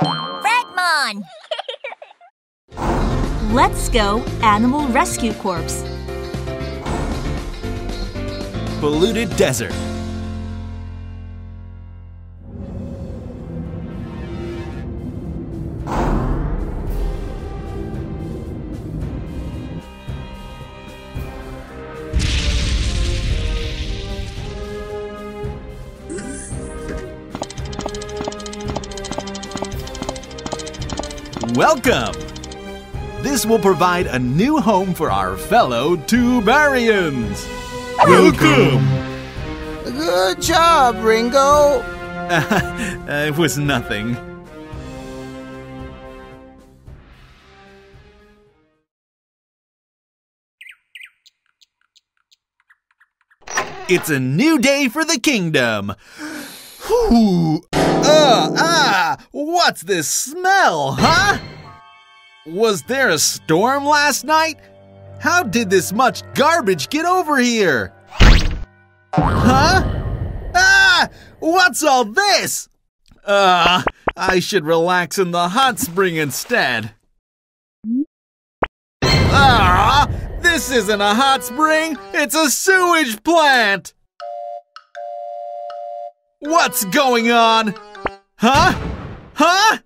REDMON! Let's go, Animal Rescue Corps. Polluted desert. Welcome! This will provide a new home for our fellow Tubarians! Welcome! Good job, Ringo! It was nothing. It's a new day for the kingdom! What's this smell, huh? Was there a storm last night? How did this much garbage get over here? Huh? Ah! What's all this? I should relax in the hot spring instead. Ah! This isn't a hot spring, it's a sewage plant! What's going on? Huh? Huh?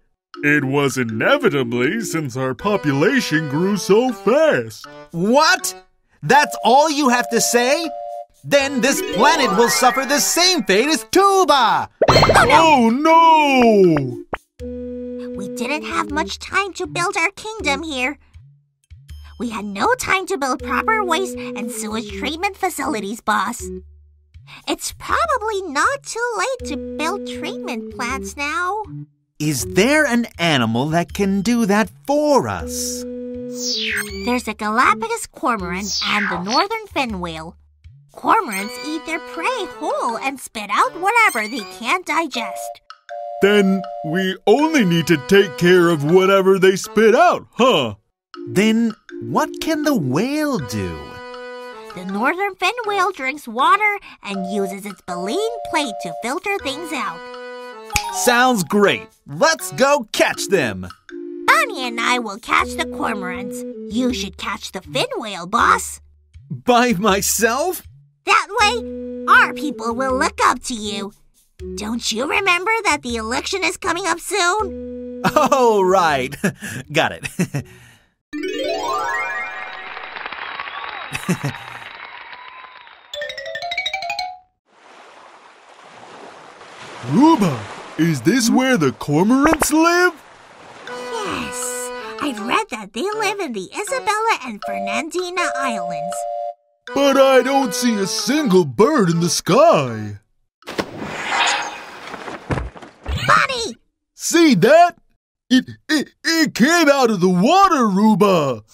It was inevitably since our population grew so fast. What? That's all you have to say? Then this planet will suffer the same fate as Tuba! Oh no! We didn't have much time to build our kingdom here. We had no time to build proper waste and sewage treatment facilities, boss. It's probably not too late to build treatment plants now. Is there an animal that can do that for us? There's a Galapagos cormorant and the northern fin whale. Cormorants eat their prey whole and spit out whatever they can't digest. Then we only need to take care of whatever they spit out, huh? Then what can the whale do? The northern fin whale drinks water and uses its baleen plate to filter things out. Sounds great. Let's go catch them. Bunny and I will catch the cormorants. You should catch the fin whale, boss. By myself? That way, our people will look up to you. Don't you remember that the election is coming up soon? Oh, right. Got it. Ruba, is this where the cormorants live? Yes, I've read that they live in the Isabella and Fernandina Islands. But I don't see a single bird in the sky. Bunny! See that? It came out of the water, Ruba!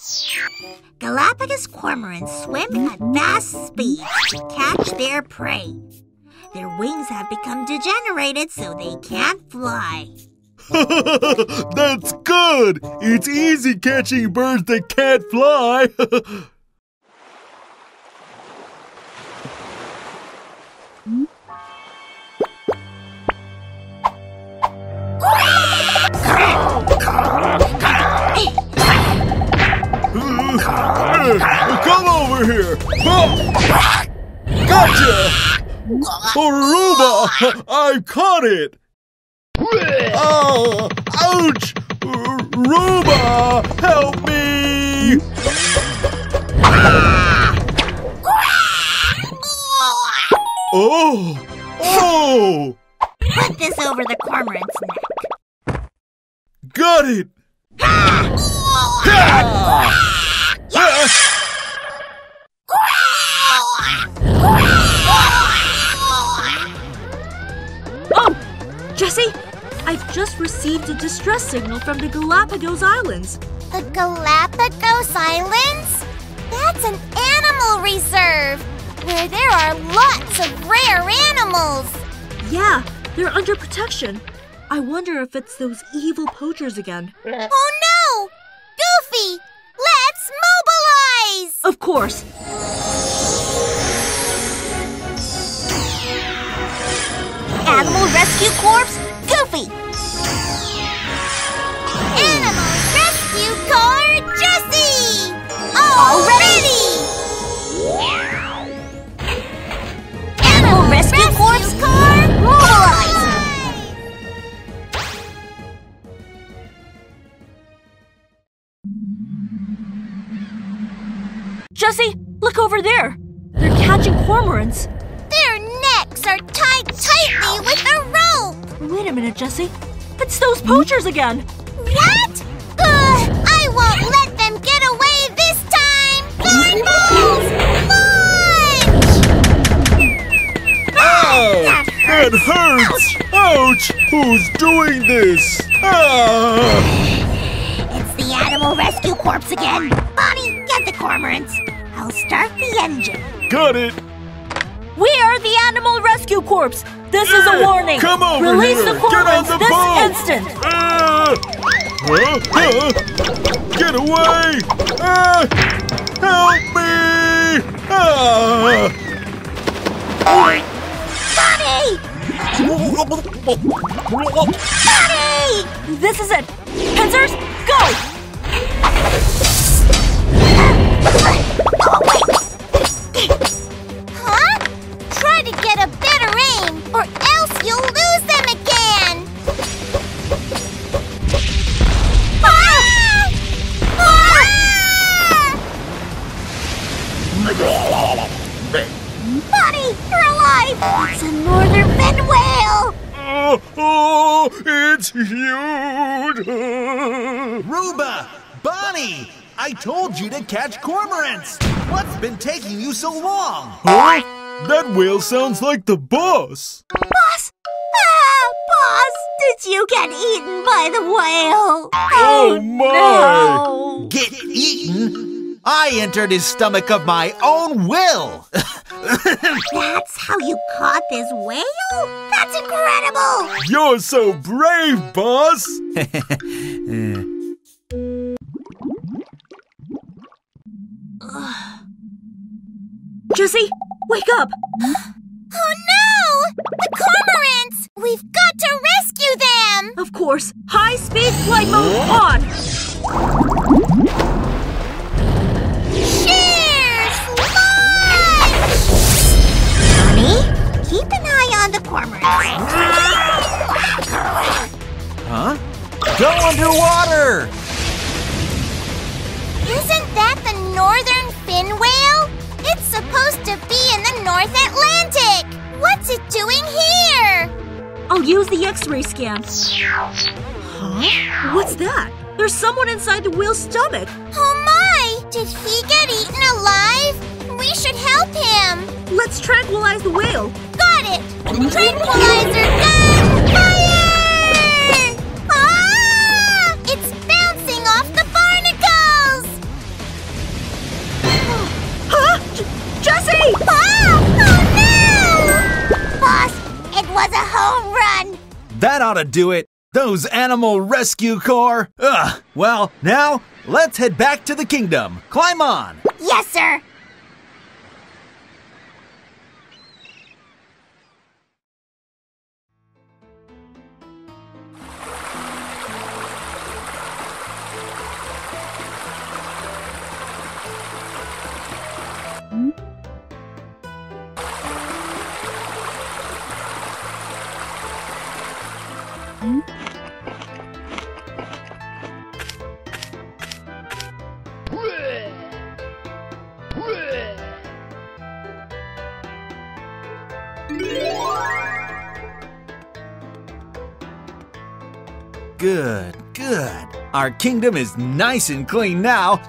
Galapagos cormorants swim at fast speed to catch their prey. Their wings have become degenerated, so they can't fly. That's good! It's easy catching birds that can't fly! Come over here! Gotcha! Aruba! I caught it! Oh! Ouch! Ruba! Help me! Oh! Oh! Put this over the cormorant's neck. Got it! Jesse, I've just received a distress signal from the Galapagos Islands. The Galapagos Islands? That's an animal reserve, where there are lots of rare animals. Yeah, they're under protection. I wonder if it's those evil poachers again. Oh no! Goofy, let's mobilize! Of course. Animal Rescue Corps, Goofy! Jessie, look over there. They're catching cormorants. Their necks are tied tightly with a rope. Wait a minute, Jessie. It's those poachers again. What? I won't let them get away this time. Thorn balls! Lunch! Ow! It hurts! Ouch! Who's doing this? It's the Animal Rescue Corps again. Bonnie, get the cormorants. I'll start the engine. Got it. We are the Animal Rescue Corps. This is a warning. Come over here. Release the cormorants this instant. Get away. Help me. Bonnie! This is it. Pincers, go. Huh? Try to get a better aim, or else you'll lose them again! Ah! Ah! Buddy, you're alive! It's a northern fin whale! Oh, it's huge! Ruba! Bonnie! I told you to catch cormorants! What's been taking you so long? Huh? That whale sounds like the boss! Boss? Ah, boss! Did you get eaten by the whale? Oh my! No. Get eaten? I entered his stomach of my own will! That's how you caught this whale? That's incredible! You're so brave, boss! Jessie? Wake up! Oh no! The cormorants! We've got to rescue them! Of course! High-speed flight mode on! Cheers! Launch! Bonnie, keep an eye on the cormorants. Huh? Go underwater! Isn't that the northern fin whale? It's supposed to be in the North Atlantic! What's it doing here? I'll use the X-ray scan. Huh? What's that? There's someone inside the whale's stomach. Oh my! Did he get eaten alive? We should help him! Let's tranquilize the whale. Got it! Tranquilizer gun! Fire! Ah! It's bouncing off the barnacles! Huh? Jessie! Ah! Oh no! Boss, it was a home run! That ought to do it! Those Animal Rescue Corps! Ugh! Well, now, let's head back to the kingdom! Climb on! Yes, sir! Good, good. Our kingdom is nice and clean now.